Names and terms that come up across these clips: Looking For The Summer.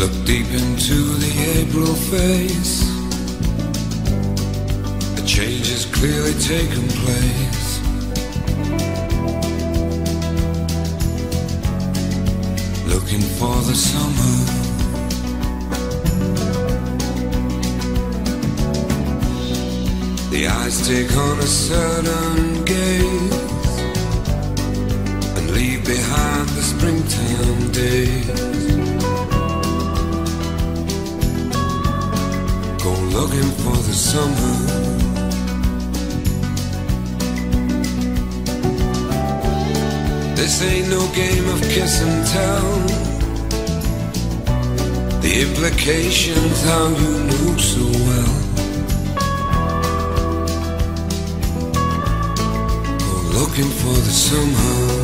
Look deep into the April face. A change has clearly taken place. Looking for the summer. The eyes take on a certain gaze and leave behind the springtime days. Go looking for the summer. This ain't no game of kiss and tell. The implications how you knew so well. Go looking for the summer.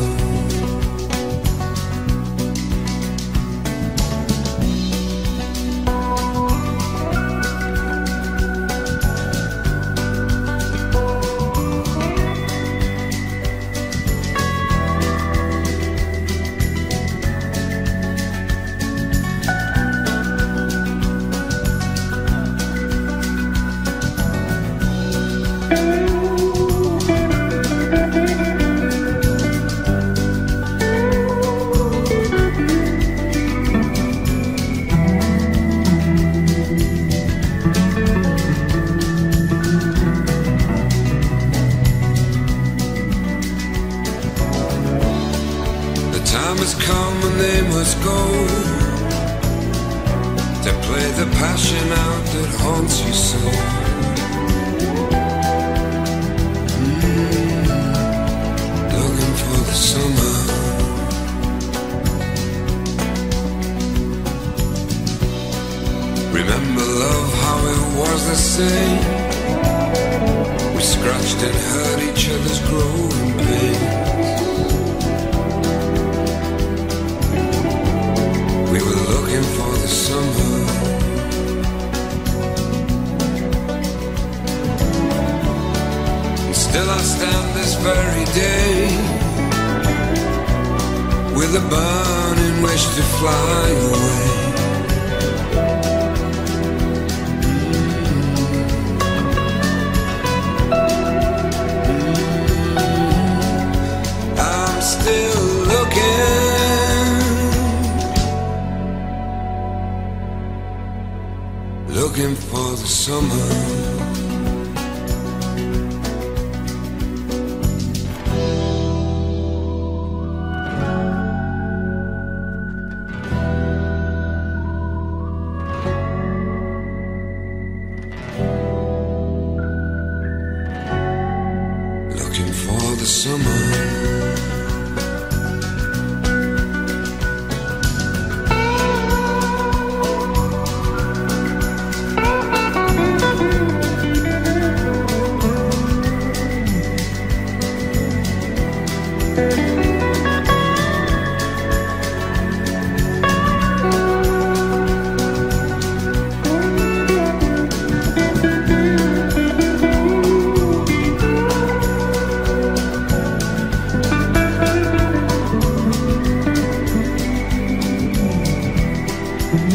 Time has come and they must go to play the passion out that haunts you so. Looking for the summer. Remember love, how it was the same. We scratched and hurt each other's growing pain. Till I stand this very day with a burning wish to fly away. I'm still looking for the summer. Looking for the summer.